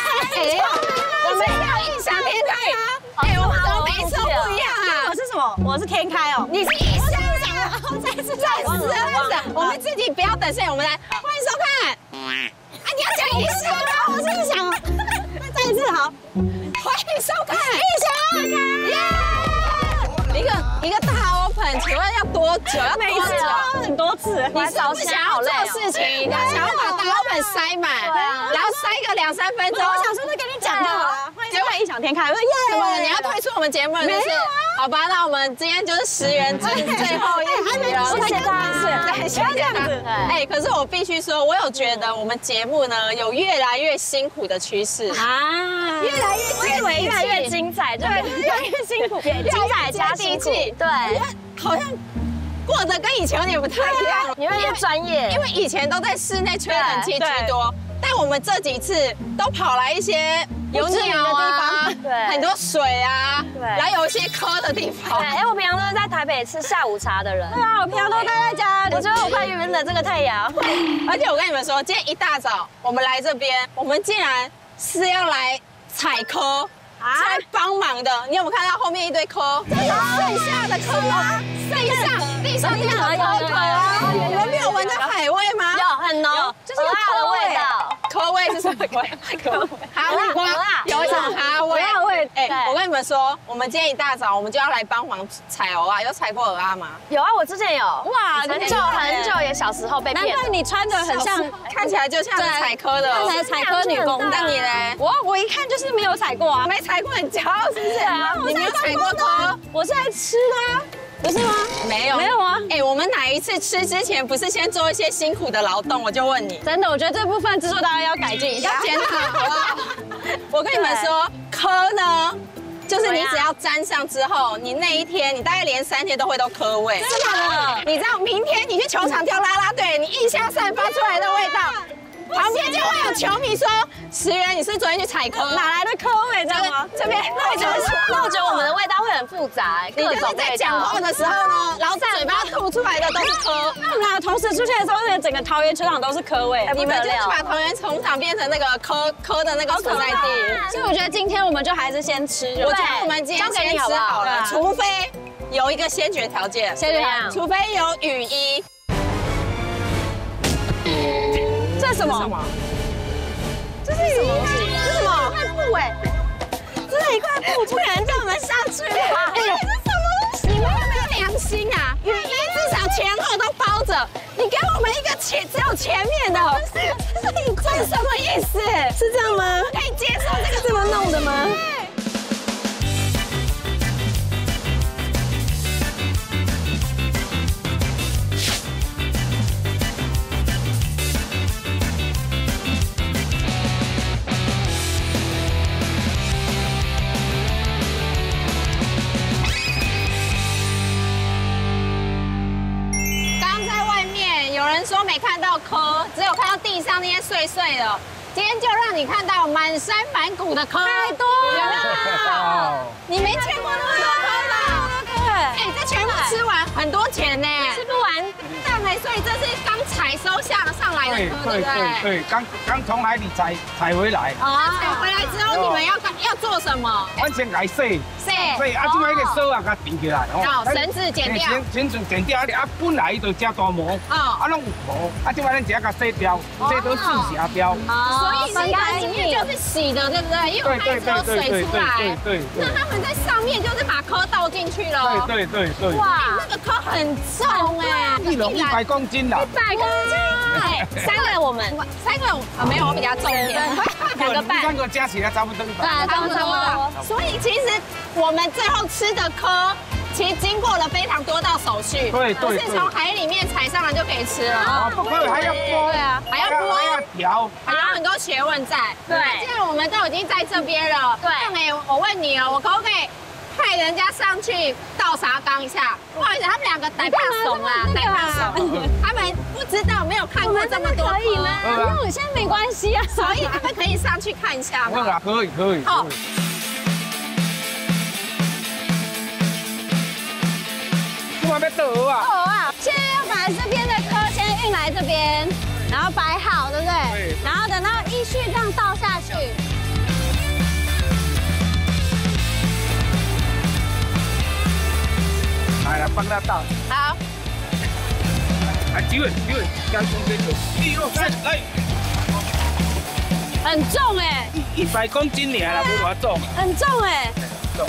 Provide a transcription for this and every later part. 我们要异想天开啊！哎，我们怎么每一次都不一样啊？我是什么？我是天开哦。你是异想啊！我再次再次，我们自己不要等谁，我们来欢迎收看。啊，你要讲异想啊，我是异想。那再一次好，欢迎收看异想。一个大 open， 请问要多久？要多久？很多次。你是不是想要做事情，然后想要把大 open 塞满，然后塞个2、3分钟？我想说，那跟你讲到了。 异想天开，怎么了？你要退出我们节目了？没有啊。好吧，那我们今天就是10元最后一集了，谢谢大家。对，谢谢大家。哎，可是我必须说，我有觉得我们节目呢有越来越辛苦的趋势啊，越来越接地气，越来越精彩，对，越来越辛苦，精彩加地气，对，好像。 过得跟以前有点不太一样，因为专业，因为以前都在室内吹冷气居多，但我们这几次都跑来一些有鸟的地方，对，很多水啊，对，然后有一些坑的地方。哎，我平常都是在台北吃下午茶的人，对啊，我平常都待在家，我觉得我快晕了这个太阳。而且我跟你们说，今天一大早我们来这边，我们竟然是要来采科。 在帮忙的，你有没有看到后面一堆坑？剩下的坑啊，地上有很多啊。你们没有闻到海味吗？有，很浓，就是有的味道。科味是什么鬼？科味，哈味瓜，有一种哈味。哈味，哎，我跟你们说，我们今天一大早我们就要来帮忙采蚵啊，有采过蚵啊吗？有啊，我之前有。哇，很久也小时候被骗。难怪你穿的很像，看起来就像采科的，看起来采科女工。那你嘞？我一看就是没有采过啊，没。 采过很骄傲，是不是啊？你没有采过科，我是来吃的啊，不是吗？没有，没有啊。哎，我们哪一次吃之前不是先做一些辛苦的劳动？我就问你，真的，我觉得这部分制作单位要改进一下，要检讨啊。我跟你们说，科呢，就是你只要沾上之后，你那一天，你大概连3天都会都科味。真的？你知道明天你去球场跳啦啦队，你腋下散发出来的味道。 旁边就会有球迷说：“10元，你是昨天去采科，哪来的科味？知道吗？这边那我觉得我们的味道会很复杂，你就是在讲话的时候呢，然后嘴巴吐出来的都是科。那我们同时出现的时候，整个桃园球场都是科味。你们就是把桃园球场变成那个科的那个所在地。所以我觉得今天我们就还是先吃，我觉得我们今天先吃好了，除非有一个先决条件，先决条件，除非有雨衣。” 什么？这是什么东西？这是什么？一块布哎，这是一块布，不然叫我们下去吗？这是什么东西？你们有没有良心啊？雨衣至少前后都包着，你给我们一个只有前面的，这是什么意思？是这样吗？可以接受这个这么弄的吗？ 说没看到科，只有看到地上那些碎碎的。今天就让你看到满山满谷的科，太多了，你没见过那么多科吧？对，哎，这全部吃完很多钱呢，吃不完。但哎，所以这是刚采收上来的科，对不对？对，刚从海里采回来。啊，采回来之后你们要做什么？完全改洗啊，这摆个手啊，甲缠起来，哦，绳子剪掉，绳子剪掉，啊，本来就遮大毛，啊，拢有毛，啊，这摆咱只甲洗掉，洗到四下标，所以洗干净就是洗的，对不对？因为它只有水出来，对，那他们在上面就是把壳倒进去了，对，哇，那个壳很重哎，100公斤啦，100公斤，3个我们，3个没有我比较重一点，2个半，3个加起来差不多，差不多，所以其实。 我们最后吃的科，其实经过了非常多道手续，不是从海里面采上来就可以吃了。啊，不可以，还要剥呀，还要剥，还要调，还有很多学问在。对，既然我们都已经在这边了，对，哎，我问你哦，我可不可以派人家上去倒沙缸一下？不好意思，他们2个太怕怂啦，太怕怂，他们不知道，没有看过这么多科。可以吗？那我现在没关系啊，所以他们可以上去看一下吗？可以。 蚵啊！现在要把这边的蚵先运来这边，然后摆好，对不对？对。然后等到依序这样倒下去，帮他倒。好。来，几稳，几稳，刚冲这球，163，来。很重哎。100公斤而已啦，不多重。很重哎。重。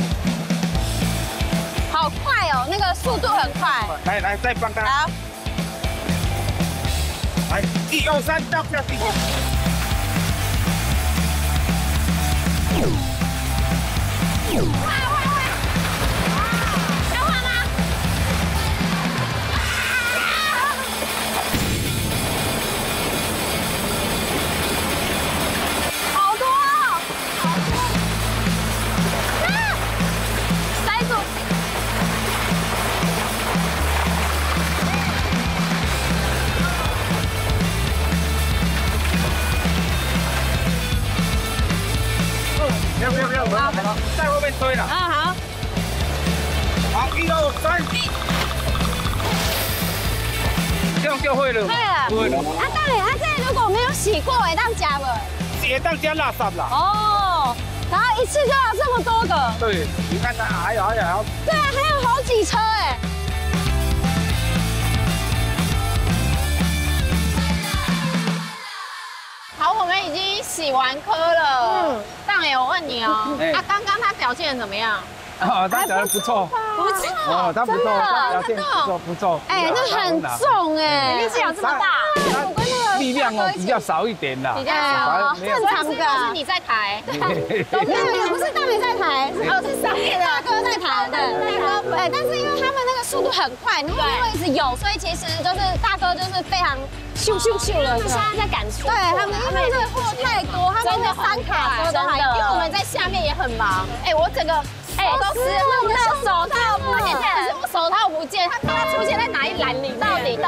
好快哦，那个速度很快。来来，再帮他。好。来，123，倒下去。 快！能换吗？好多！啊！塞住！不要！我在后面推了。啊好。 好，123，这样就会了。对了，对了。啊，当然，啊，这如果没有洗过，会当加无？也当加垃圾啦。哦，然后一次就要这么多个。对，你看它，还有。对啊，还有好几车哎。好，我们已经洗完科了。嗯。当然，我问你哦，啊，刚刚他表现怎么样？ 哦，他表现不错，不错，哦，他不错，表现不错。哎，那很重哎，力气有这么大，力量哦比较少一点啦，比较少，正常的。是你在抬，不是大美在抬，哦是上面的大哥在抬的，大哥。哎，但是因为他们那个速度很快，然后因为一直有，所以其实就是大哥就是非常咻了，现在在赶出。对他们，因为这个货太多，他们三卡车都还有，因为我们在下面也很忙。哎，我整个。 哎，都是我们的手套，而且他是我手套不见，他出现在哪一栏里？到底怎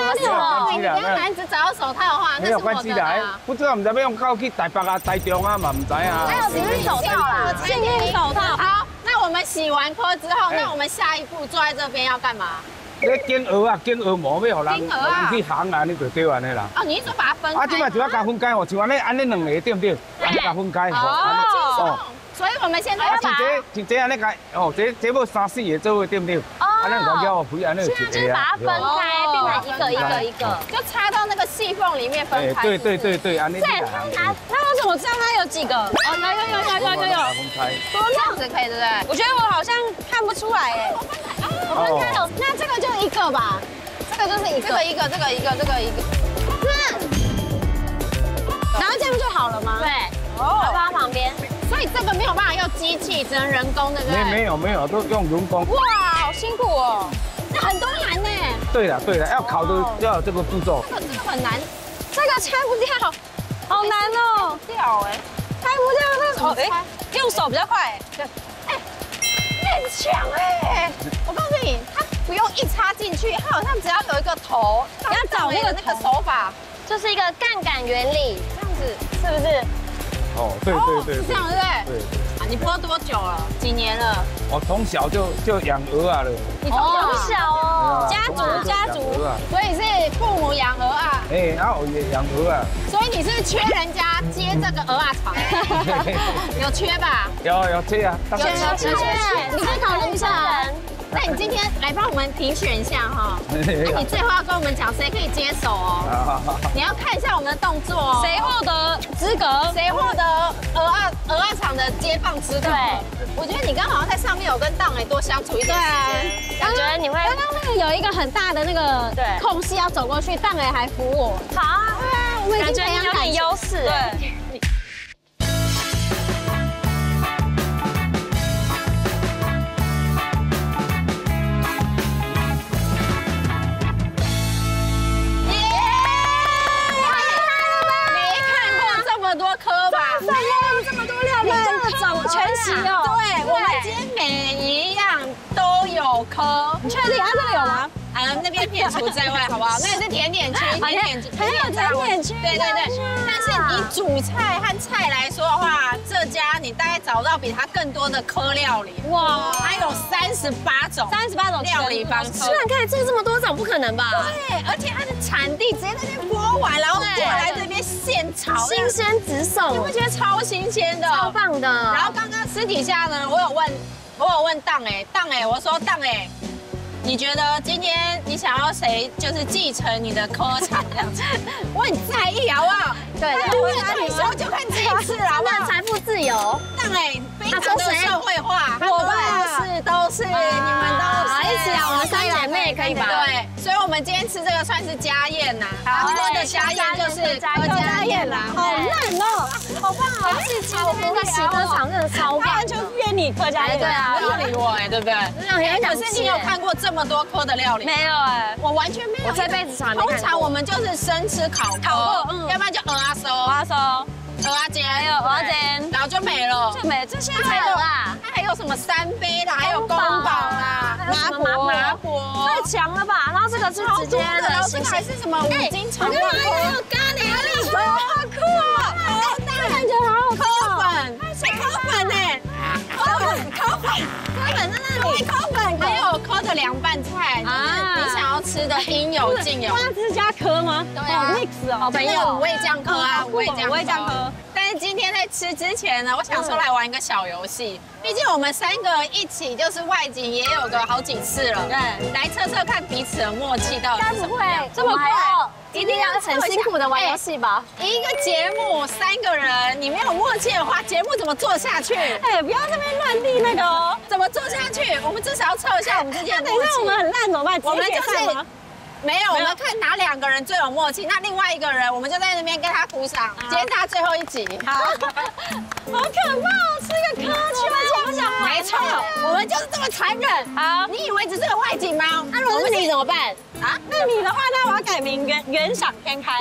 么说？你要男子找到手套的话，那是我的啊。不知道唔知要用到去台北啊、台中啊嘛，唔知啊。还有幸运手套啦，幸运手套。好，那我们洗完科之后，那我们下一步坐在这边要干嘛？那金鹅膜要让人去行啊，你就对完的啦。哦，你是说把它分开？啊，这嘛就要甲分开哦，像安尼两个对不对？甲分开哦。 所以我们现在要把，就这样那个，哦，这部3、4个做位对不对？哦，那老幺不一样，那个现在就是把它分开，变成一个，就插到那个细缝里面分开。对，啊，那。对，他怎么知道他有几个？哦，有。分开，这样子可以对不对？我觉得我好像看不出来哎。我分开了，那这个就一个吧，这个就是一个，这个，然后这样就好了吗？对，然后放在旁边。 所以这个没有办法用机器，只能人工，对不对？没有，都用人工。哇，好辛苦哦，那很多难呢。对了，要烤的要有这个步骤。这个很难，这个拆不掉，好难哦。掉哎，拆不掉那个，用手比较快。哎，很强哎！我告诉你，它不用一插进去，它好像只要有一个头，要找那个手法，就是一个杠杆原理，这样子是不是？ 哦，对，是这样，对不对？对。啊，你播多久了？几年了？我从小就养鹅啊了。你从小哦，家族，所以是父母养鹅啊。哎，然后我也养鹅啊。所以你是缺人家接这个鹅啊场？有缺吧？有缺啊。有缺。你是考虑一下人。那你今天来帮我们评选一下哈。那你最后要跟我们讲谁可以接手哦。你要看一下我们的动作哦。谁获得资格？谁获得鹅啊场的接棒资格？对，我觉得你刚好在上面有跟党哎多相处一段时间。我觉得你会刚刚那个有一个很大的那个空隙要走过去，党哎还扶我。好啊，我感觉你有点优势。对。 全洗哦，对，我们今天每一样都有科，你确定啊？这个有吗？啊，那边撇除在外，好不好？那也是甜点区，还有甜点区，对。但是以主菜和菜来说的话，这家你大概找到比它更多的科料理。哇，它有38种料理方式。虽然看做这么多种，不可能吧？对，而且它的产地直接在那边播完，然后过来这边现炒，新鲜直送，你不觉得超新鲜的？超棒的。然后刚刚私底下呢，我有问党哎，我说党哎。你觉得今天你想要谁就是继承你的科长这样子？我很在意，好不好？对对，我退休就看这一次了，好不好？财富自由，但哎，非常的社会化，我们都是，你们都是，一起啊，我们三姐妹可以吧？对，所以我们今天吃这个算是家宴呐，他们的家宴就是家宴啦，好烂哦，好棒哦，好无聊，洗科长真的超棒，完全约你客家宴，对啊，不要理我哎，对不对？可是你有看过这么多科的料理？没有哎，我完全没有，我这辈子从来没看过。通常我们就是生吃烤，要不然就蚵仔酥。 蚵仔煎，然后就没了，就没，这现在才有啦。它还有什么三杯啦，还有宫保啦，麻婆，太强了吧？然后这个是直接的，然后这个还是什么五金厂？对，还有咖喱，还有好酷哦！哎，大感觉好好看。烤粉哎，烤粉在那里，烤粉还有烤的凉拌菜，就是你想要吃的应有尽有。那这是加科吗？对啊 ，mix 哦，没有五味酱科啊，五味酱科。 今天在吃之前呢，我想说来玩一个小游戏。毕竟我们三个一起就是外景也有个好几次了，对，来测测看彼此的默契到底是什么样。这么快，一定要很辛苦的玩游戏吧？一个节目三个人，你没有默契的话，节目怎么做下去？哎，不要这边乱递那个哦，怎么做下去？我们至少要测一下我们之间的默契。等一下我们很烂怎么办？我们就是。 没有，我们看哪两个人最有默契，那另外一个人我们就在那边跟他鼓掌，接他最后一集。好，好可怕，是个科学家，没错，我们就是这么残忍。好，你以为只是个外景吗？那如果是你怎么办啊？那你的话，那我要改名原想天开，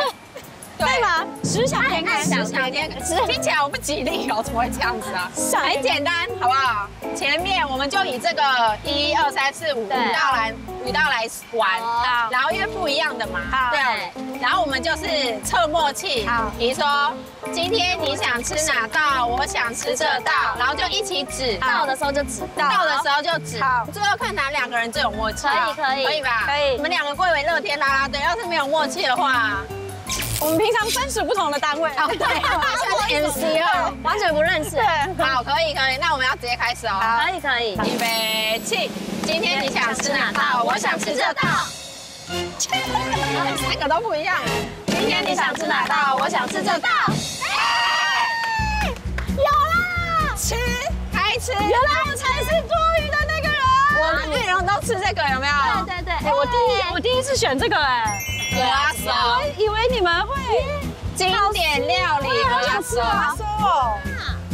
对吗？十想天开，十想天开，听起来我不吉利哦，怎么会这样子啊？很简单，好不好？前面我们就以这个1、2、3、4、5五道来玩，然后因为不一样的嘛，对，然后我们就是测默契。比如说今天你想吃哪道，我想吃这道，然后就一起指到的时候就指到，到的时候就指，最后看哪两个人最有默契。可以吧？可以。我们两个贵为乐天啦啦队，要是没有默契的话，我们平常分属不同的单位。对，我是 MC 哦，完全不认识。对，好，可以，那我们要直接开始哦。可以。预备起。 今天你想吃哪道？我想吃这道。三个都不一样。今天你想吃哪道？我想吃这道。有啦！吃，还吃。原来我才是多余的那个人。我们内容都吃这个，有没有？对。哎，我第一次选这个哎。蚵仔酥。我以为你们会经典料理蚵仔酥。蚵仔酥哦。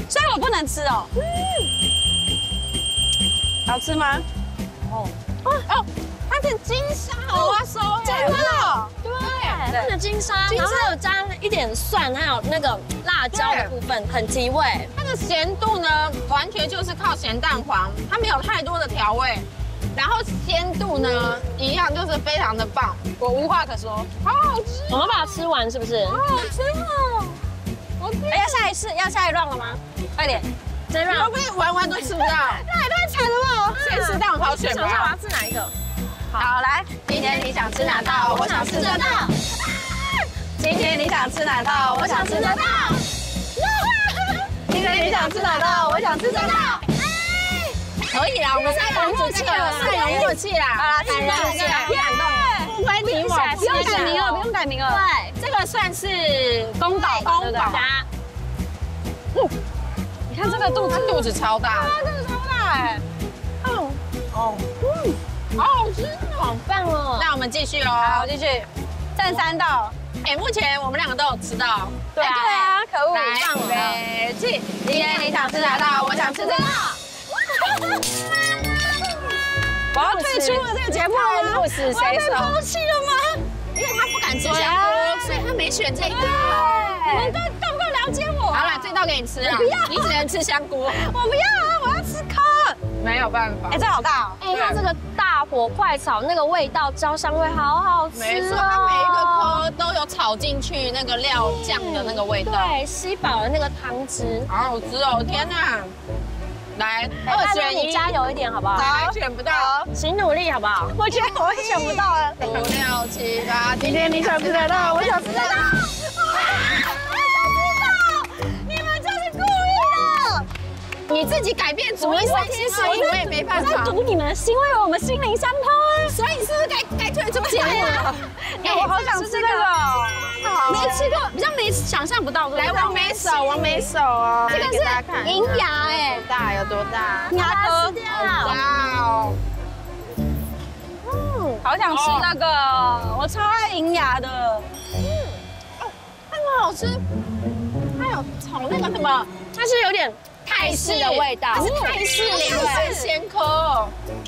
所以我不能吃哦。好吃吗？ 哦，它是金沙蚵仔酥，真的，对，它的金沙，然后它有加一点蒜，还有那个辣椒的部分，很提味。它的咸度呢，完全就是靠咸蛋黄，它没有太多的调味，然后鲜度呢，一样就是非常的棒，我无话可说，好好吃。我们把它吃完是不是？好好吃哦！我天，要下一round了吗？快点。 我不是玩完都吃不到，那也太惨了吧！先吃蛋好选吧。我要吃哪一个？好，来，今天你想吃哪道？我想吃这道。今天你想吃哪道？我想吃这道。今天你想吃哪道？我想吃这道。可以啦，我们三人默契了，三人默契啦。好啦，三人默契，别感动，不分你我。不用改名了，不用改名了。对，这个算是宫保。 你看这个肚子超大，真的超大哎！好好吃，好棒哦！那我们继续哦，好，继续，剩3道。哎，目前我们两个都有吃到。对啊，可恶！来，放杯去。今天你想吃哪道？我想吃这道。我要退出了这个节目了，鹿死谁手？我被抛弃了吗？因为他不敢吃香菇，所以他没选这一道。 好啦，这道给你吃啊！不要，你只能吃香菇。我不要啊，我要吃科。没有办法。哎，这好大哦！哎，它这个大火快炒，那个味道焦香味好好吃。没错，它每一个科都有炒进去那个料酱的那个味道。对，吸饱了那个汤汁。好好吃哦！天哪！来，2选1，加油一点好不好？来，选不到，请努力好不好？我觉得我选不到了。5、6、7、8，今天你想吃哪道？我想吃哪道。 你自己改变主意，我也没办法。我在读你们的心，我以为我们心灵相通哎。所以你是不是该退出节目了？哎，我好想吃这个，没吃过，比较没想象不到。来，王美手，王美手哦，这个是银芽哎，多大有多大？你要把它吃掉。哇哦，嗯，好想吃那个，我超爱银芽的。嗯，哦，它很好吃，它有从那个什么，它是有点。 泰式的味道，是泰式凉拌鲜蚵。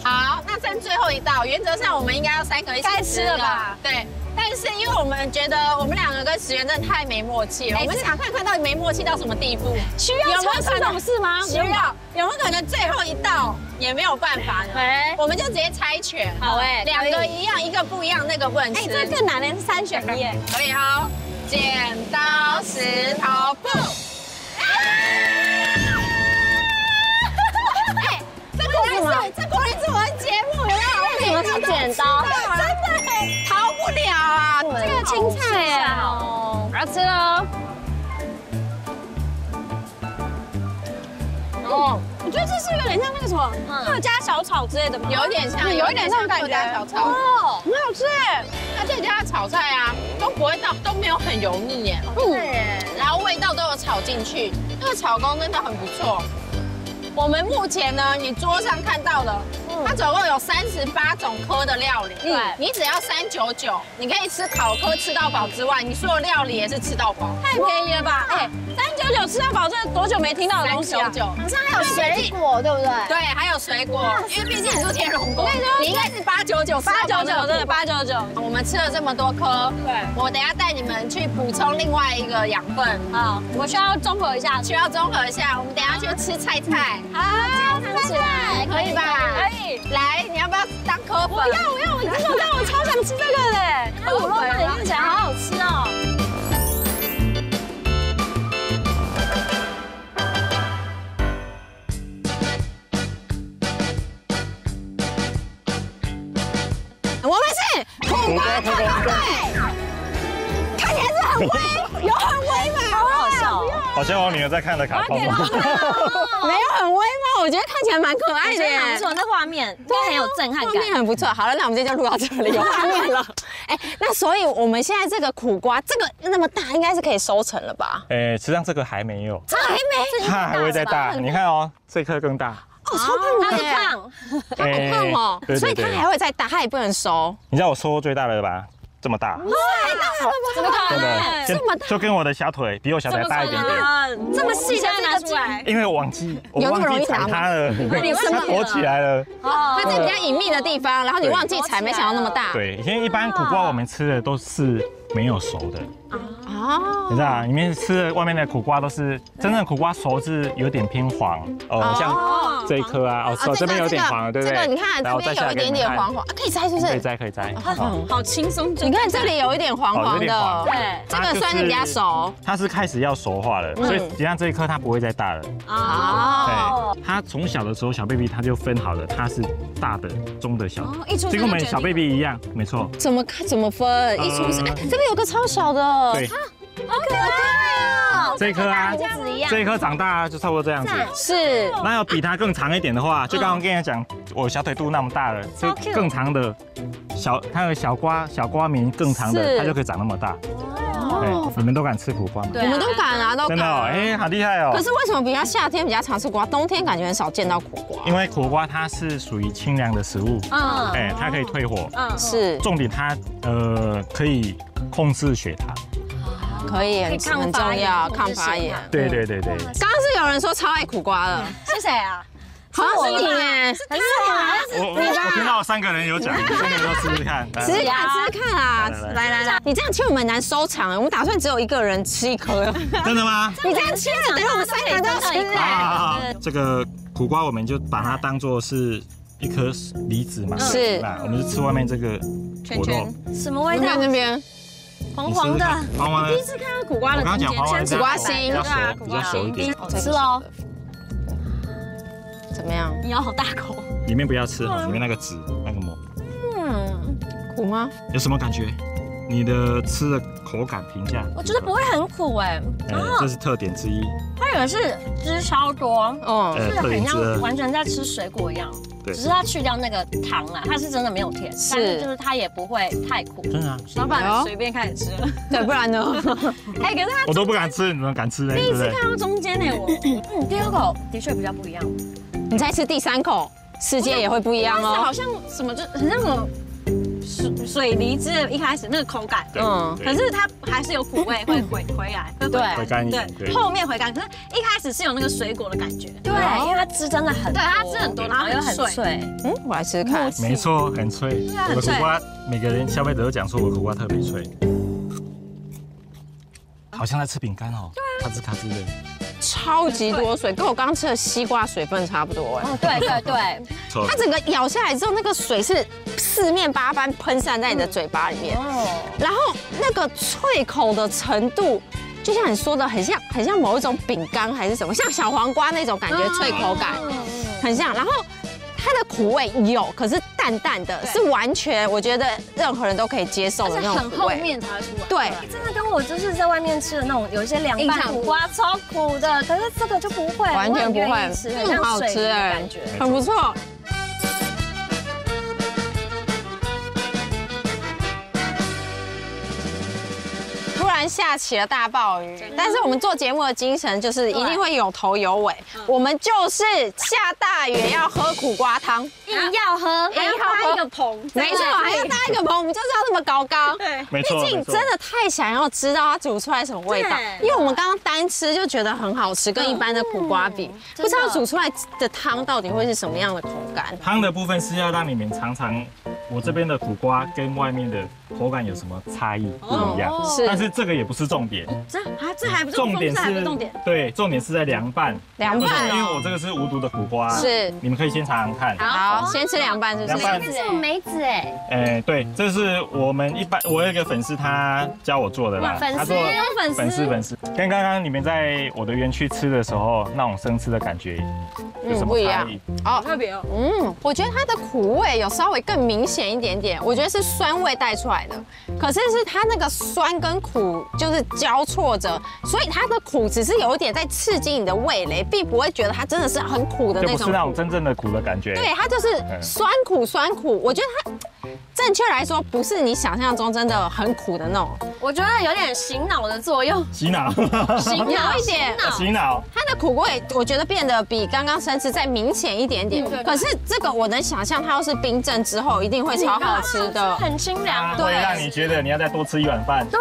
好，那剩最后一道，原则上我们应该要三个一起吃了吧？对。但是因为我们觉得我们两个跟石原真的太没默契了，我们想看看到底没默契到什么地步。需要有没有这种事吗？需要。有没有可能最后一道也没有办法呢？我们就直接猜拳。好哎，两个一样，一个不一样，那个不能吃。哎，这更难的是三选一。可以哈，剪刀石头布。 这果然是我的节目，我们是剪刀，真的逃不了啊！这个青菜哦，我要吃喽。哦，我觉得这是有点像那个什么客家小炒之类的吗？有点像，有一点像客家小炒。哦，很好吃哎！那这家的炒菜啊，都不会到都没有很油腻耶。嗯，然后味道都有炒进去，那个炒工真的很不错。 我们目前呢，你桌上看到的，它总共有38种科的料理。对，你只要399，你可以吃烤科吃到饱之外，你所有料理也是吃到饱，太便宜了吧？哎，399吃到饱，这多久没听到的东西啊？好像还有水果，对不对？对，还有水果，因为毕竟你住天龙国，你应该是899，899真的899。我们吃了这么多科，对，我等下带你们去补充另外一个养分啊，我需要综合一下，需要综合一下，我们等下去吃菜菜。 好，吃菜可以吧？可以。来，你要不要当科粉？我要，我真的，我超想吃这个的。那我肉饭也看起来好好吃哦。我们是苦瓜特工队，看起来是很威，有很威吗？好好笑。好像我女儿在看的卡通。 没有很威吗？我觉得看起来蛮可爱的，很不错，那画面都很有震撼感，画面很不错。好了，那我们今天就录到这里，有画面了。哎，那所以我们现在这个苦瓜，这个那么大，应该是可以收成了吧？哎，实际上这个还没有，这还没，它还会再大。你看哦，这颗更大。哦，超胖的，它很胖哦，所以它还会再大，它也不能收。你知道我收过最大的吧？这么大，太大了吧？怎么可能？这么大，就跟我的小腿比我小腿大一点点。 这么细才拿出来，因为我忘记踩它了，它躲起来了。哦，它是比较隐秘的地方，然后你忘记踩，没想到那么大。对，因为一般苦瓜我们吃的都是没有熟的。啊，你知道，里面吃的外面的苦瓜都是真正苦瓜熟是有点偏黄哦，像这一颗啊，哦这边有点黄了，对不对？这个你看这边有一点点黄黄，可以摘是不是？可以摘可以摘，好轻松。你看这里有一点黄黄的，对，这个算是比较熟，它是开始要熟化了，所以。 实际上这一颗它不会再大了哦。对，它从小的时候小 baby 它就分好了，它是大的、中的、小的，就跟我们小 baby 一样，没错。怎么分？一出生，哎，这边有个超小的，对，好可爱哦。这一颗啊，这一颗长大就差不多这样子。是。那要比它更长一点的话，就刚刚跟你讲，我小腿肚那么大了，就更长的小，它有小瓜苗更长的，它就可以长那么大。 哦，你们都敢吃苦瓜吗？对，我们都敢啊，都敢。真的，哎，好厉害哦。可是为什么比较夏天比较常吃苦瓜，冬天感觉很少见到苦瓜？因为苦瓜它是属于清凉的食物，嗯，哎，它可以退火，嗯，是。重点它可以控制血糖，可以很重要，抗发炎。对对对对。刚刚是有人说超爱苦瓜了，是谁啊？ 好像是你哎，是你，我听到3个人有讲，3个人都试试看，吃看啊！来，你这样切我们难收场，我们打算只有1个人吃一颗。真的吗？你这样切，等下我们3个人都要吃哎。这个苦瓜我们就把它当做是一颗梨子嘛，是吧？我们是吃外面这个果肉，什么味道？那边。 黄黄的，黄黄的。第一次看到苦瓜的，我刚讲黄黄的，苦瓜心，比较熟一点，好吃哦。 怎么样？你要好大口。里面不要吃，里面那个籽，那个膜。嗯，苦吗？有什么感觉？你的吃的口感评价？我觉得不会很苦哎。这是特点之一。它也是汁超多，哦，是很像完全在吃水果一样。对，只是它去掉那个糖啦，它是真的没有甜，但是就是它也不会太苦。真的啊，老板随便开始吃了，对，不然呢？哎，可是它我都不敢吃，你们敢吃嘞？第一次看到中间哎，我第二口的确比较不一样。你再吃第三口，世界也会不一样哦。好像什么就很像什么。 水梨汁一开始那个口感，嗯，可是它还是有苦味会回来，对，回甘一点，对，后面回甘，可是一开始是有那个水果的感觉，对，因为它汁真的很，对，它汁很多，然后又很脆，嗯，我来吃看，没错，很脆，我的苦瓜，每个人消费者都讲说我的苦瓜特别脆，好像在吃饼干哦，咔吱咔吱的，超级多水，跟我刚吃的西瓜水分差不多，哎，对对对，它整个咬下来之后，那个水是。 四面八方喷散在你的嘴巴里面，然后那个脆口的程度，就像你说的，很像某一种饼干还是什么，像小黄瓜那种感觉，脆口感很像。然后它的苦味有，可是淡淡的，是完全我觉得任何人都可以接受的那种苦味。很后面才出来。对，真的跟我就是在外面吃的那种有一些凉拌苦瓜超苦的，可是这个就不会，完全不会，很好吃哎，感觉很不错。 下起了大暴雨，但是我们做节目的精神就是一定会有头有尾。我们就是下大雨要喝苦瓜汤，硬要喝，还要搭一个棚，没错，还要搭一个棚，我们就是要这么高高。对，没错。毕竟真的太想要知道它煮出来什么味道，因为我们刚刚单吃就觉得很好吃，跟一般的苦瓜比，不知道煮出来的汤到底会是什么样的口感。汤的部分是要让你们尝尝我这边的苦瓜跟外面的口感有什么差异不一样，但是这个也不是重点，这还不是重点，重点对，重点是在凉拌，因为我这个是无毒的苦瓜，是你们可以先尝尝看。好，先吃凉拌，是不是？这是梅子哎，哎对，这是我们一般我有一个粉丝他教我做的啦，粉丝，跟刚刚你们在我的园区吃的时候那种生吃的感觉有什么差异？哦，特别哦，嗯，我觉得它的苦味有稍微更明显一点点，我觉得是酸味带出来的，可是是它那个酸跟苦。 就是交错着，所以它的苦只是有一点在刺激你的味蕾，并不会觉得它真的是很苦的那种，就不是那种真正的苦的感觉。对，它就是酸苦酸苦。我觉得它正确来说不是你想象中真的很苦的那种，我觉得有点醒脑的作用。醒脑一点，醒脑。它的苦味我觉得变得比刚刚生吃再明显一点点。可是这个我能想象，它要是冰镇之后一定会超好吃的，很清凉，对，让你觉得你要再多吃一碗饭。对。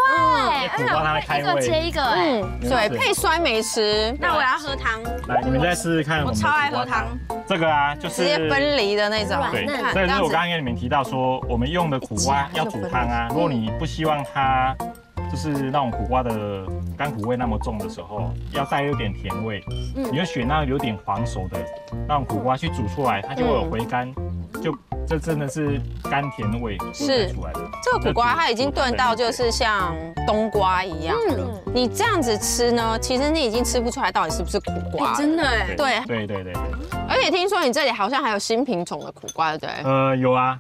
苦瓜汤的开胃，一个接一个，嗯，对，配酸梅吃。那我要喝汤，来，你们再试试看。我超爱喝汤。这个啊，就是直接分离的那种。对，所以就是我刚刚跟你们提到说，我们用的苦瓜要煮汤啊，如果你不希望它就是那种苦瓜的甘苦味那么重的时候，要带有点甜味，你就选那有点黄熟的那种苦瓜去煮出来，它就会有回甘，就。 这真的是甘甜味是出来的。这个苦瓜它已经炖到就是像冬瓜一样了。你这样子吃呢，其实你已经吃不出来到底是不是苦瓜。真的哎。对对对对。而且听说你这里好像还有新品种的苦瓜，对不对？有啊，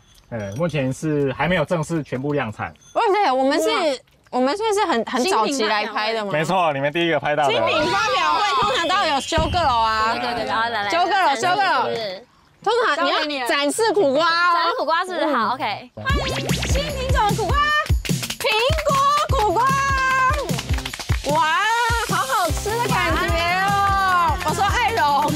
目前是还没有正式全部量产。哇塞，我们算是很早期来拍的吗？没错，你们第一个拍到的。新品发表会通常都有修个楼啊。对对对，来来来。修个楼，修个楼。 通常你要展示苦瓜哦，展示苦瓜是不是好 ？OK， 欢迎新品种的苦瓜，苹果苦瓜，哇，好好吃的感觉哦！我说艾蓉，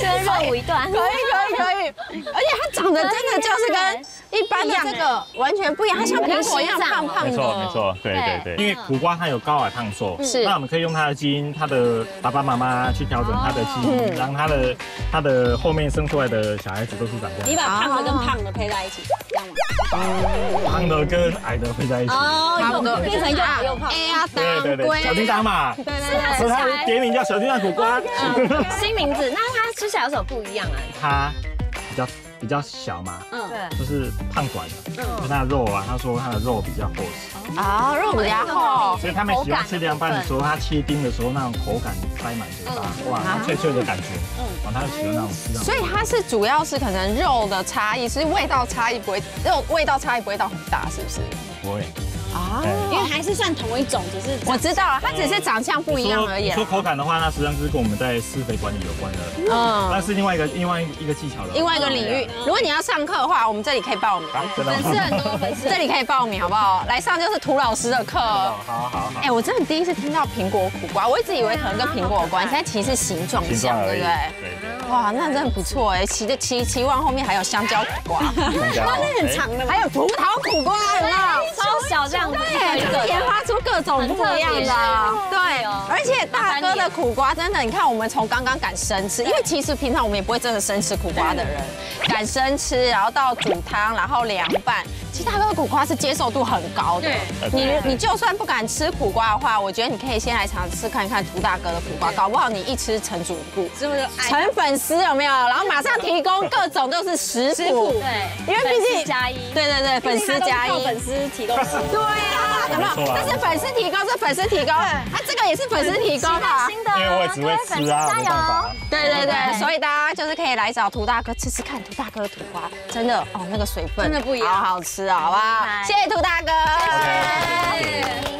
先热舞一段，可以，而且它长得真的就是跟。 一般的这个完全不一样，它像苹果一样胖胖的。没错没错，对对对，因为苦瓜它有高矮胖瘦，是那我们可以用它的基因，它的爸爸妈妈去调整它的基因，让它的后面生出来的小孩子都是长这样。你把胖的跟胖的配在一起，这样吗？胖的跟矮的配在一起，差不多变成又矮又胖。哎呀，对对对，小叮当嘛，对对对，它别名叫小叮当苦瓜，新名字。那它吃起来有什么不一样啊？它比较小嘛，嗯，对，就是胖短的，嗯，它的肉啊，他说它的肉比较厚实，啊，肉比较厚，所以他们喜欢吃凉拌的时候，它切丁的时候那种口感塞满嘴巴，哇，它脆脆的感觉，嗯，哇，他就喜欢那种吃到。所以它是主要是可能肉的差异，是味道差异不会很大，是不是？不会。啊，因为还是算同一种，只是我知道了，它只是长相不一样而已。说口感的话，那实际上是跟我们在施肥管理有关的，嗯，那是另外一个技巧了，另外一个领域。如果你要上课的话，我们这里可以报名，粉丝很多，粉丝这里可以报名，好不好？来上就是涂老师的课。好。哎，我真的第一次听到苹果苦瓜，我一直以为可能跟苹果有关，现在其实是形状像，对不对？对。哇，那真的不错哎，期望后面还有香蕉苦瓜，那是很长的，还有葡萄苦瓜，有没有？超小这样子。对，就是研发出各种不一样的，对，而且大哥的苦瓜真的，你看我们从刚刚敢生吃，因为其实平常我们也不会真的生吃苦瓜的人，敢生吃，然后到煮汤，然后凉拌，其实大哥的苦瓜是接受度很高的。你就算不敢吃苦瓜的话，我觉得你可以先来尝试看看涂大哥的苦瓜，搞不好你一吃成主顾，成粉丝有没有？然后马上提供各种都是食谱，对，因为毕竟加一，对，粉丝加一，粉丝提供，对啊。有没有？这是粉丝提供，是粉丝提供。啊，这个也是粉丝提供啊。新的，因为我也只会吃啊，没办法。对，所以大家就是可以来找涂大哥吃吃看，涂大哥的苦瓜真的哦，那个水分真的不一样，好好吃，好不好？谢谢涂大哥。